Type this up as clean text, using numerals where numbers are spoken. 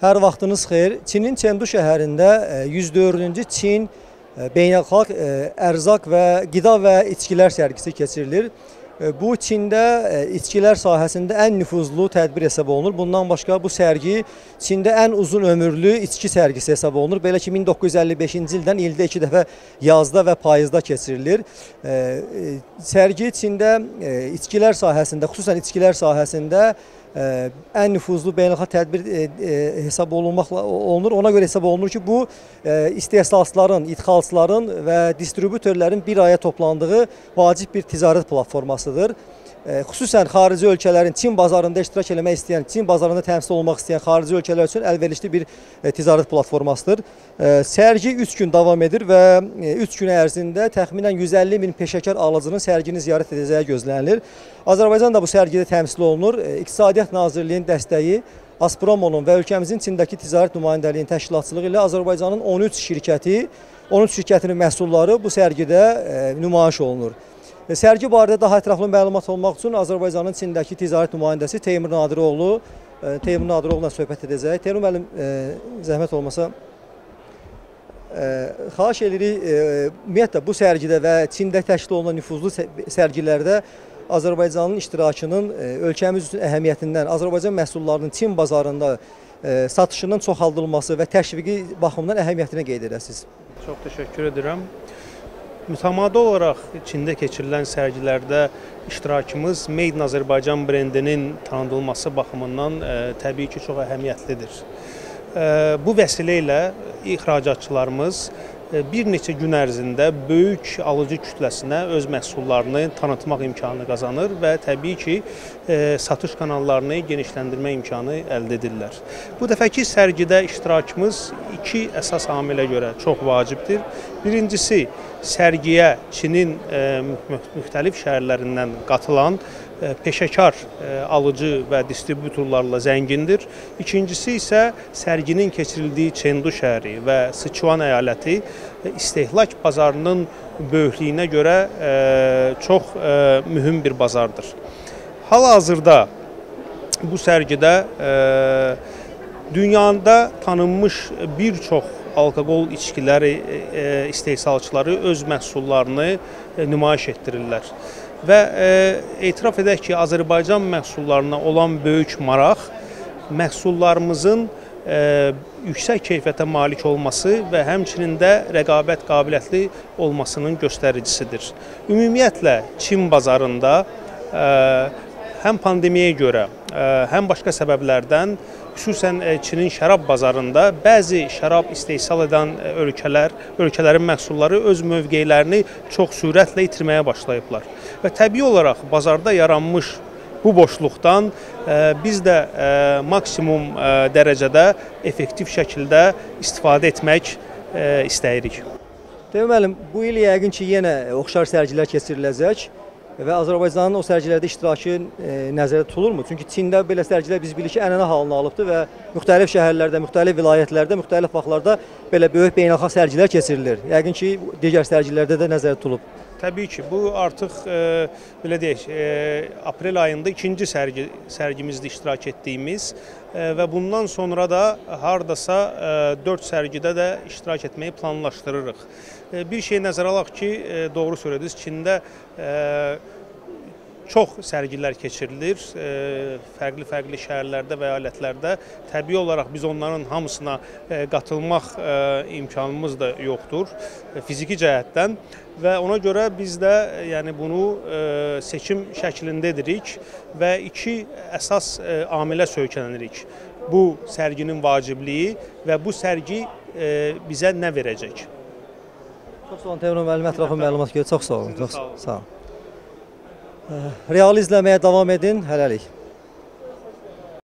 Hər vaxtınız xeyir. Çinin Çendu şəhərində 104-cü Çin Beynəlxalq Ərzaq ve Qida ve İçkiler Sergisi keçirilir. Bu, Çində içkilər sahəsində ən nüfuzlu tədbir hesab olunur. Bundan başqa bu sərgi Çində ən uzun ömürlü içki sərgisi hesab olunur. Belə ki, 1955-ci ildən ildə 2 dəfə yazda və payızda keçirilir. Sərgi Çində içkilər sahəsində, xüsusən içkilər sahəsində ən nüfuzlu beynəlxalq tədbir hesab olunur. Ona görə hesab olunur ki, bu istehsalçıların, idxalçıların və distribütörlərin bir araya toplandığı vacib bir ticarət platformasıdır. Xüsusən xarici ölkələrin Çin bazarında iştirak eləmək istəyən, Çin bazarında təmsil olmaq istəyən xarici ölkələr üçün əlverişli bir ticarət platformasıdır. Sərgi 3 gün davam edir və 3 gün ərzində təxminən 150 min peşəkar alıcının sərgini ziyarət edəcəyi gözlənilir. Azərbaycan da bu sərgidə təmsil olunur. İqtisadiyyat Nazirliyinin dəstəyi, Aspromonun və ölkəmizin Çindəki ticarət nümayəndəliyinin təşkilatçılığı ilə Azərbaycanın 13 şirkətinin məhsulları bu sərgidə nümayiş olunur. Sərgi barədə daha ətraflı məlumat olmaq üçün Azərbaycanın Çindəki ticarət nümayəndəsi Teymur Nadiroğlu ilə söhbət edəcək. Teymur müəllim, zəhmət olmasa, xahiş edirik, ümumiyyətlə bu sərgidə və Çində təşkil olunan nüfuzlu sərgilərdə Azərbaycanın iştirakının ölkəmiz üçün əhəmiyyətindən, Azərbaycan məhsullarının Çin bazarında satışının çoxaldılması və təşviqi baxımından əhəmiyyətini qeyd edəsiniz. Çox təşəkkür edirəm. Mütəmadi olaraq Çində keçirilən sərgilərdə iştirakımız Made in Azərbaycan brendinin tanıdılması baxımından təbii ki, çox əhəmiyyətlidir. Bu vəsilə ilə ixracatçılarımız bir neçə gün ərzində böyük alıcı kütləsinə öz məhsullarını tanıtmaq imkanı qazanır və təbii ki, satış kanallarını genişləndirmə imkanı əldə edirlər. Bu dəfəki sərgidə iştirakımız iki əsas amilə görə çox vacibdir. Birincisi, sərgiyə Çinin müxtəlif şəhərlərindən qatılan peşəkar alıcı və distribütorlarla zəngindir. İkincisi isə sərginin keçirildiyi Çendu şəhəri və Sıçıvan əyaləti istehlak bazarının böyüklüyünə görə çox mühüm bir bazardır. Hal-hazırda bu sərgidə dünyada tanınmış bir çox alkoqol içkiləri istehsalçıları öz məhsullarını nümayiş etdirirlər. Və etiraf edək ki, Azərbaycan məhsullarına olan böyük maraq məhsullarımızın yüksək keyfiyyətə malik olması və həmçinin də rəqabət qabiliyyətli olmasının göstəricisidir. Ümumiyyətlə, Çin bazarında həm pandemiyaya görə, həm başqa səbəblərdən, xüsusən Çinin şərab bazarında bəzi şərab istehsal edən ölkələrin məhsulları öz mövqeylərini çox sürətlə itirməyə başlayıblar. Və təbii olaraq bazarda yaranmış bu boşluqdan biz də maksimum dərəcədə effektiv şəkildə istifadə etmək istəyirik. Demək müəllim, bu il yəqin ki, yenə oxşar sərgilər keçiriləcək. Və Azərbaycanın o sərgilərdə iştirakı nəzərdə tutulurmu? Çünki Çində belə sərgilər biz bilirik ki, ənənə halını alıbdır və müxtəlif şəhərlərdə, müxtəlif vilayətlərdə, müxtəlif vaxtlarda belə böyük beynəlxalq sərgilər keçirilir. Yəqin ki, digər sərgilərdə də nəzərdə tutulub. Təbii ki, bu artıq, belə deyək, aprel ayında ikinci sərgimizdə iştirak etdiyimiz və bundan sonra da hardasa 4 sərgidə də iştirak etməyi planlaşdırırıq. Bir şey nəzərə alaq ki, doğru söylədiniz, Çində çox sərgilər keçirilir, fərqli-fərqli şəhərlərdə və əyalətlərdə. Təbii olaraq biz onların hamısına qatılmaq imkanımız da yoxdur fiziki cəhətdən və ona görə biz də bunu seçim şəklində edirik və iki əsas amilə söykənirik. Bu sərginin vacibliyi və bu sərgi bizə nə verəcək? Çox sağ olun, Teymur müəllim, ətraflı məlumat verir. Çox sağ olun. Real izləməyə davam edin. Hələlik.